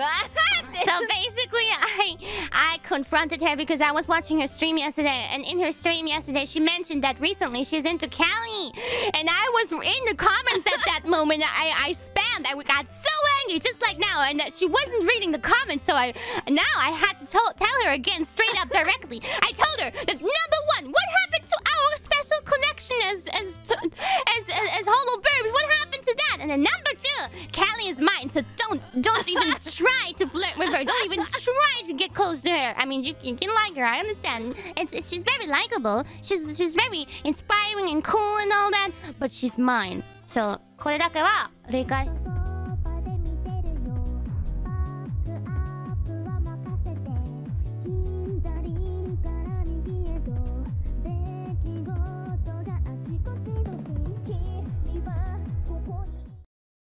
So basically, I confronted her because I was watching her stream yesterday. And in her stream yesterday, she mentioned that recently she's into Cali. And I was in the comments at that moment. I spammed. I got so angry, just like now. And she wasn't reading the comments. So now I had to tell her again, straight up, directly. I told her that, number one, what happened to our special connection as HoloBurbs? What happened to that? And then number two, Cali is mine. So don't even try to flirt with her. Don't even try to get close to her. I mean, you can like her. I understand. She's very likable. She's very inspiring and cool and all that. But she's mine. So, これだけは理解して